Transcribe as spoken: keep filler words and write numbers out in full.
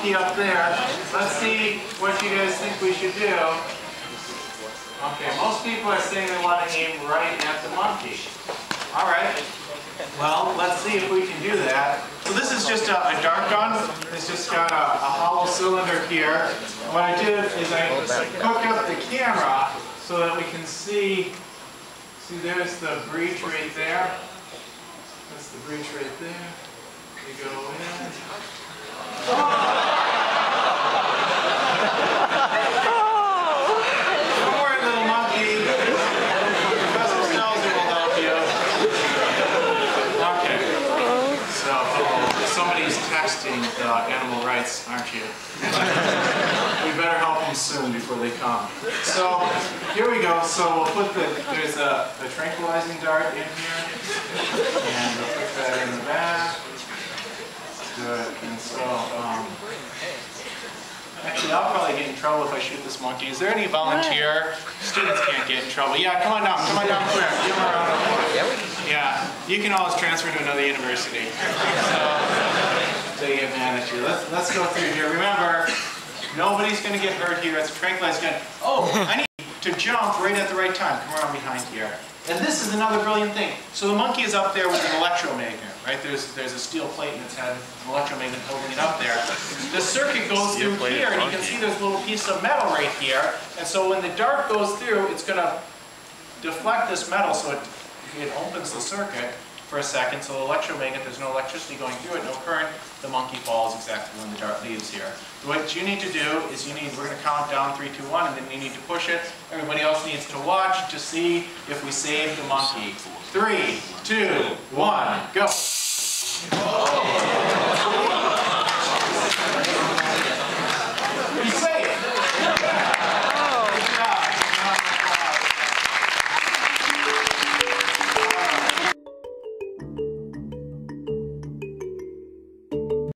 monkey up there. Let's see what you guys think we should do. Okay, most people are saying they want to aim right at the monkey. All right. Well, let's see if we can do that. So this is just a, a dart gun. It's just got a, a hollow cylinder here. And what I did is I hooked up the camera so that we can see. See, there's the breech right there. That's the breech right there. We go in. Oh! Don't worry, little monkey. Professor Stelzer will help you. Okay. So, oh, somebody's texting the animal rights, aren't you? We better help them soon before they come. So, here we go. So we'll put the, there's a, a tranquilizing dart in here. And we'll put that in the back. Good. And so, um, actually, I'll probably get in trouble if I shoot this monkey. Is there any volunteer? Students can't get in trouble. Yeah, come on down. Come on down, Claire. Give them a round of applause. Yeah, you can always transfer to another university. So, they get mad at you. Let's, let's go through here. Remember, nobody's going to get hurt here. It's a tranquilized gun. Oh, I need to jump right at the right time. Come around behind here. And this is another brilliant thing. So the monkey is up there with an electromagnet, right? There's, there's a steel plate in its head, an electromagnet holding it up there. The circuit goes steel through here, and you can see there's a little piece of metal right here. And so when the dart goes through, it's going to deflect this metal, so it, it opens the circuit for a second. So the electromagnet, there's no electricity going through it, no current. The monkey falls exactly when the dart leaves here. What you need to do is you need, we're going to count down three, two, one, and then you need to push it. Everybody else needs to watch to see if we save the monkey. Three, two, one, go. Oh.